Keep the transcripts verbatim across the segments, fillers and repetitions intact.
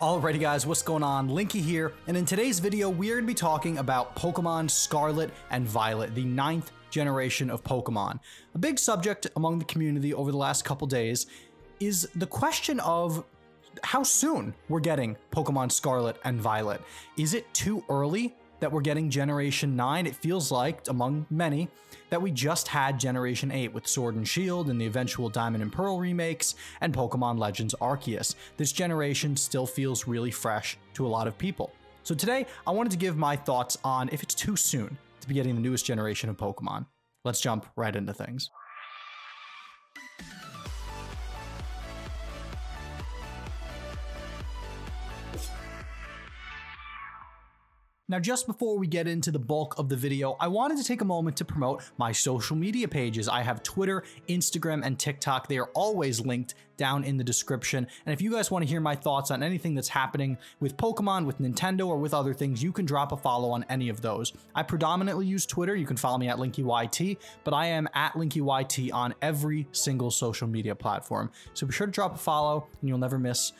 Alrighty guys, what's going on? Linky here, and in today's video we're going to be talking about Pokémon Scarlet and Violet, the ninth generation of Pokémon. A big subject among the community over the last couple days is the question of how soon we're getting Pokémon Scarlet and Violet. Is it too early that we're getting Generation nine? It feels like, among many, that we just had Generation eight with Sword and Shield and the eventual Diamond and Pearl remakes and Pokémon Legends Arceus. This generation still feels really fresh to a lot of people. So today, I wanted to give my thoughts on if it's too soon to be getting the newest generation of Pokémon. Let's jump right into things. Now, just before we get into the bulk of the video, I wanted to take a moment to promote my social media pages. I have Twitter, Instagram, and TikTok. They are always linked down in the description. And if you guys want to hear my thoughts on anything that's happening with Pokemon, with Nintendo, or with other things, you can drop a follow on any of those. I predominantly use Twitter. You can follow me at LinkyYT, but I am at LinkyYT on every single social media platform. So be sure to drop a follow and you'll never miss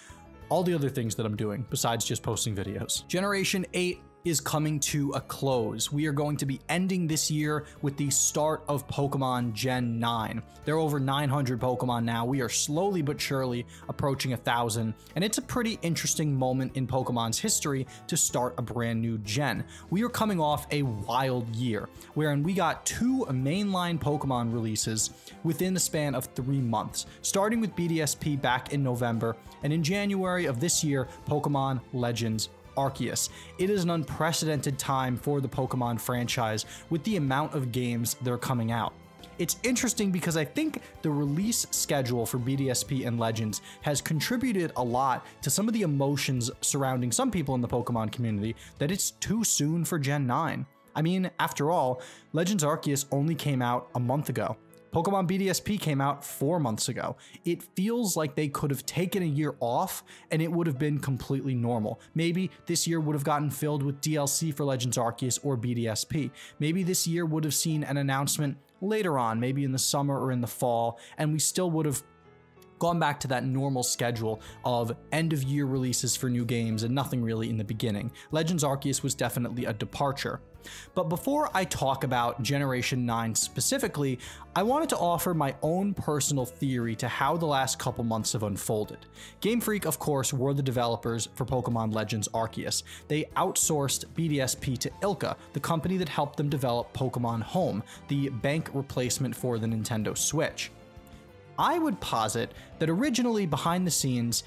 all the other things that I'm doing besides just posting videos. Generation eight is coming to a close. We are going to be ending this year with the start of Pokemon Gen nine. There are over nine hundred Pokemon now. We are slowly but surely approaching one thousand, and it's a pretty interesting moment in Pokemon's history to start a brand new gen. We are coming off a wild year, wherein we got two mainline Pokemon releases within the span of three months, starting with B D S P back in November, and in January of this year, Pokemon Legends Arceus. It is an unprecedented time for the Pokemon franchise with the amount of games that are coming out. It's interesting because I think the release schedule for B D S P and Legends has contributed a lot to some of the emotions surrounding some people in the Pokemon community that it's too soon for Gen nine. I mean, after all, Legends Arceus only came out a month ago. Pokemon B D S P came out four months ago. It feels like they could have taken a year off and it would have been completely normal. Maybe this year would have gotten filled with D L C for Legends Arceus or B D S P. Maybe this year would have seen an announcement later on, maybe in the summer or in the fall, and we still would have gone back to that normal schedule of end-of-year releases for new games and nothing really in the beginning. Legends Arceus was definitely a departure. But before I talk about Generation nine specifically, I wanted to offer my own personal theory to how the last couple months have unfolded. Game Freak, of course, were the developers for Pokemon Legends Arceus. They outsourced B D S P to I L C A, the company that helped them develop Pokemon Home, the bank replacement for the Nintendo Switch. I would posit that originally, behind the scenes,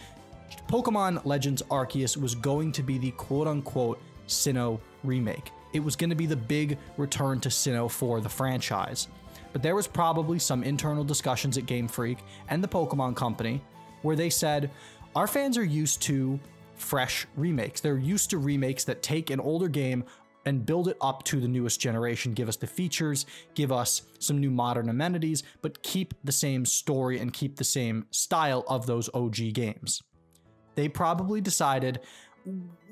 Pokemon Legends Arceus was going to be the quote-unquote Sinnoh remake. It was going to be the big return to Sinnoh for the franchise. But there was probably some internal discussions at Game Freak and the Pokemon company where they said, our fans are used to fresh remakes. They're used to remakes that take an older game and build it up to the newest generation, give us the features, give us some new modern amenities, but keep the same story and keep the same style of those O G games. They probably decided,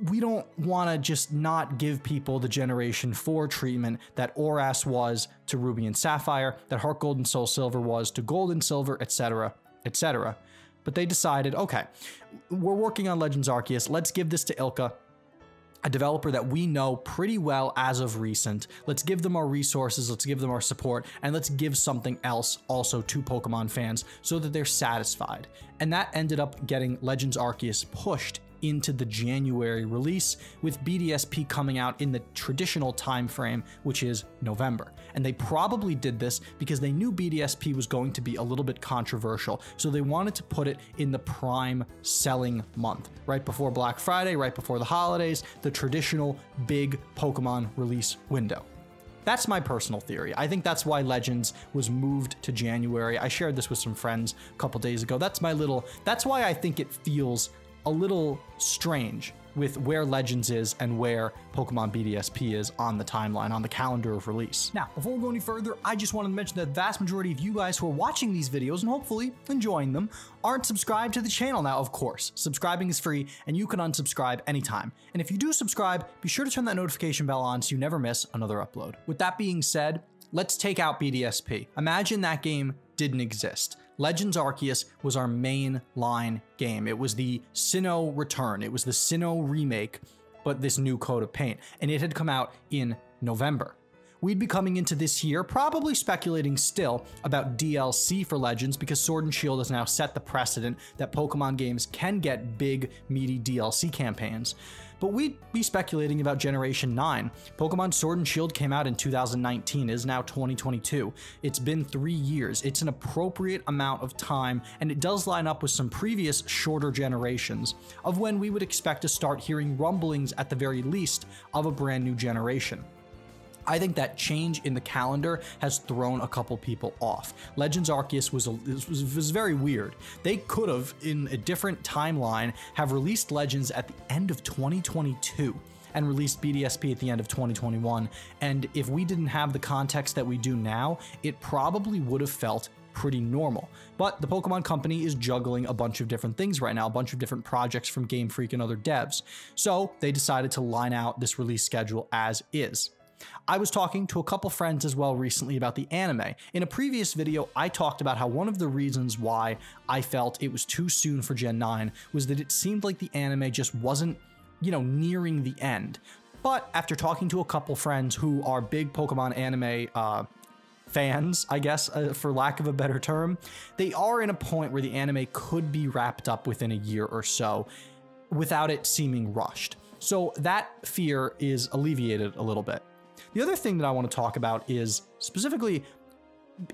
we don't want to just not give people the Generation four treatment that ORAS was to Ruby and Sapphire, that Heart Gold and Soul Silver was to Gold and Silver, et cetera, et cetera. But they decided, okay, we're working on Legends Arceus, let's give this to I L C A, a developer that we know pretty well as of recent. Let's give them our resources, let's give them our support, and let's give something else also to Pokemon fans so that they're satisfied. And that ended up getting Legends Arceus pushed into the January release, with B D S P coming out in the traditional time frame, which is November. And they probably did this because they knew B D S P was going to be a little bit controversial, so they wanted to put it in the prime selling month, right before Black Friday, right before the holidays, the traditional big Pokemon release window. That's my personal theory. I think that's why Legends was moved to January. I shared this with some friends a couple days ago. That's my little, that's why I think it feels a little strange with where Legends is and where Pokemon B D S P is on the timeline, on the calendar of release. Now, before we go any further, I just wanted to mention that the vast majority of you guys who are watching these videos and hopefully enjoying them aren't subscribed to the channel now, of course. Subscribing is free and you can unsubscribe anytime. And if you do subscribe, be sure to turn that notification bell on so you never miss another upload. With that being said, let's take out B D S P. Imagine that game didn't exist. Legends Arceus was our main line game. It was the Sinnoh return. It was the Sinnoh remake, but this new coat of paint. And it had come out in November. We'd be coming into this year probably speculating still about D L C for Legends, because Sword and Shield has now set the precedent that Pokemon games can get big, meaty D L C campaigns. But we'd be speculating about Generation nine. Pokemon Sword and Shield came out in two thousand nineteen, it is now twenty twenty-two. It's been three years, it's an appropriate amount of time, and it does line up with some previous shorter generations of when we would expect to start hearing rumblings at the very least of a brand new generation. I think that change in the calendar has thrown a couple people off. Legends Arceus was, a, was, was very weird. They could have, in a different timeline, have released Legends at the end of twenty twenty-two and released B D S P at the end of twenty twenty-one. And if we didn't have the context that we do now, it probably would have felt pretty normal. But the Pokemon company is juggling a bunch of different things right now, a bunch of different projects from Game Freak and other devs. So they decided to line out this release schedule as is. I was talking to a couple friends as well recently about the anime. In a previous video, I talked about how one of the reasons why I felt it was too soon for Gen nine was that it seemed like the anime just wasn't, you know, nearing the end. But after talking to a couple friends who are big Pokemon anime uh, fans, I guess, uh, for lack of a better term, they are in a point where the anime could be wrapped up within a year or so without it seeming rushed. So that fear is alleviated a little bit. The other thing that I want to talk about is specifically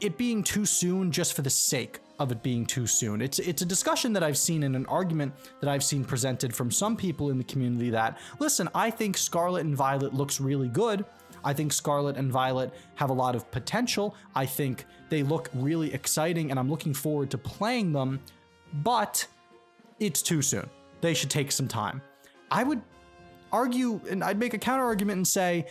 it being too soon just for the sake of it being too soon. It's, it's a discussion that I've seen and an argument that I've seen presented from some people in the community that, listen, I think Scarlet and Violet looks really good. I think Scarlet and Violet have a lot of potential. I think they look really exciting and I'm looking forward to playing them, but it's too soon. They should take some time. I would argue, and I'd make a counter argument and say,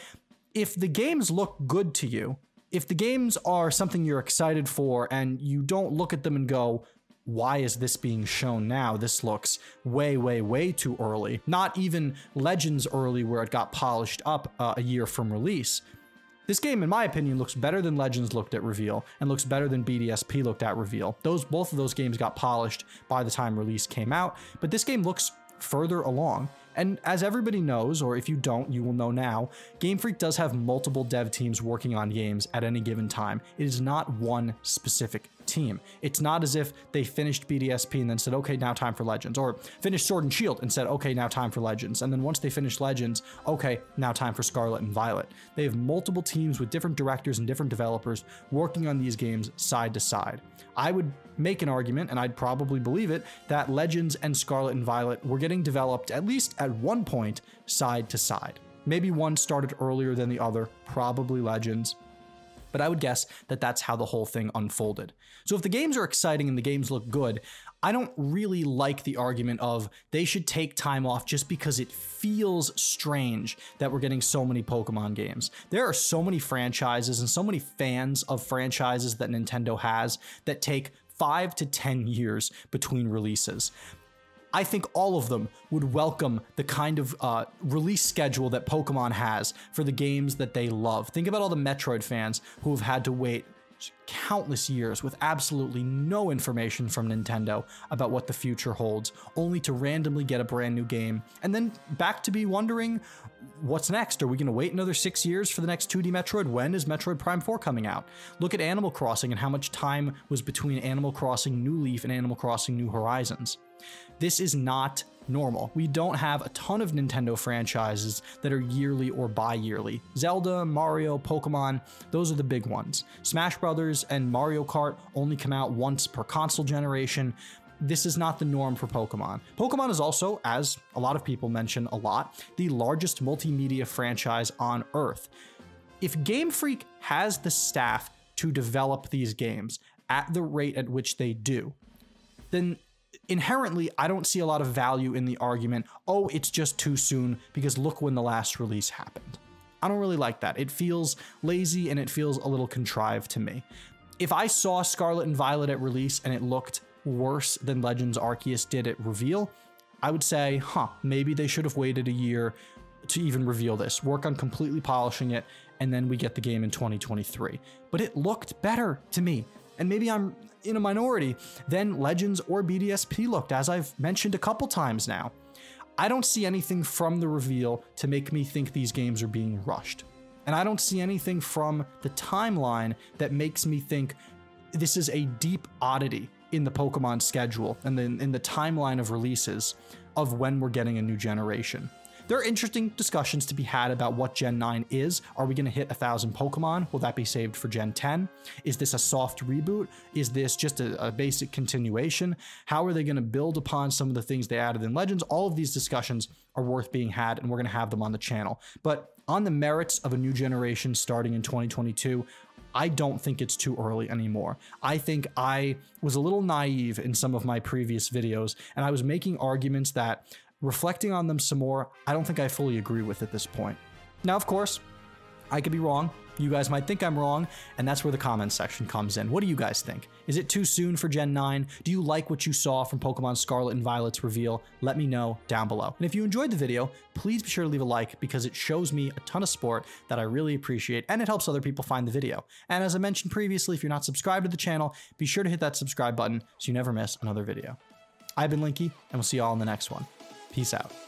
if the games look good to you, if the games are something you're excited for and you don't look at them and go, why is this being shown now? This looks way, way, way too early. Not even Legends early where it got polished up uh, a year from release. This game, in my opinion, looks better than Legends looked at reveal and looks better than B D S P looked at reveal. Those, both of those games got polished by the time release came out, but this game looks further along. And as everybody knows, or if you don't, you will know now, Game Freak does have multiple dev teams working on games at any given time. It is not one specific team. It's not as if they finished B D S P and then said, okay, now time for Legends, or finished Sword and Shield and said, okay, now time for Legends. And then once they finished Legends, okay, now time for Scarlet and Violet. They have multiple teams with different directors and different developers working on these games side to side. I would make an argument, and I'd probably believe it, that Legends and Scarlet and Violet were getting developed at least at one point side to side. Maybe one started earlier than the other, probably Legends, but I would guess that that's how the whole thing unfolded. So if the games are exciting and the games look good, I don't really like the argument of they should take time off just because it feels strange that we're getting so many Pokemon games. There are so many franchises and so many fans of franchises that Nintendo has that take five to ten years between releases. I think all of them would welcome the kind of uh, release schedule that Pokemon has for the games that they love. Think about all the Metroid fans who have had to wait countless years with absolutely no information from Nintendo about what the future holds, only to randomly get a brand new game, and then back to be wondering, what's next? Are we going to wait another six years for the next two D Metroid? When is Metroid Prime four coming out? Look at Animal Crossing and how much time was between Animal Crossing New Leaf and Animal Crossing New Horizons. This is not normal. We don't have a ton of Nintendo franchises that are yearly or bi-yearly. Zelda, Mario, Pokemon, those are the big ones. Smash Brothers and Mario Kart only come out once per console generation. This is not the norm for Pokemon. Pokemon is also, as a lot of people mention a lot, the largest multimedia franchise on Earth. If Game Freak has the staff to develop these games at the rate at which they do, then inherently, I don't see a lot of value in the argument, oh, it's just too soon because look when the last release happened. I don't really like that. It feels lazy and it feels a little contrived to me. If I saw Scarlet and Violet at release and it looked worse than Legends Arceus did at reveal, I would say, huh, maybe they should have waited a year to even reveal this, work on completely polishing it, and then we get the game in twenty twenty-three. But it looked better to me. and maybe I'm in a minority, then Legends or B D S P looked, as I've mentioned a couple times now. I don't see anything from the reveal to make me think these games are being rushed. And I don't see anything from the timeline that makes me think this is a deep oddity in the Pokemon schedule and then in the timeline of releases of when we're getting a new generation. There are interesting discussions to be had about what Gen nine is. Are we going to hit one thousand Pokemon? Will that be saved for Gen ten? Is this a soft reboot? Is this just a, a basic continuation? How are they going to build upon some of the things they added in Legends? All of these discussions are worth being had, and we're going to have them on the channel. But on the merits of a new generation starting in twenty twenty-two, I don't think it's too early anymore. I think I was a little naive in some of my previous videos, and I was making arguments that, reflecting on them some more, I don't think I fully agree with at this point. Now, of course, I could be wrong. You guys might think I'm wrong, and that's where the comments section comes in. What do you guys think? Is it too soon for Gen nine? Do you like what you saw from Pokemon Scarlet and Violet's reveal? Let me know down below. And if you enjoyed the video, please be sure to leave a like, because it shows me a ton of support that I really appreciate, and it helps other people find the video. And as I mentioned previously, if you're not subscribed to the channel, be sure to hit that subscribe button so you never miss another video. I've been Linky, and we'll see you all in the next one. Peace out.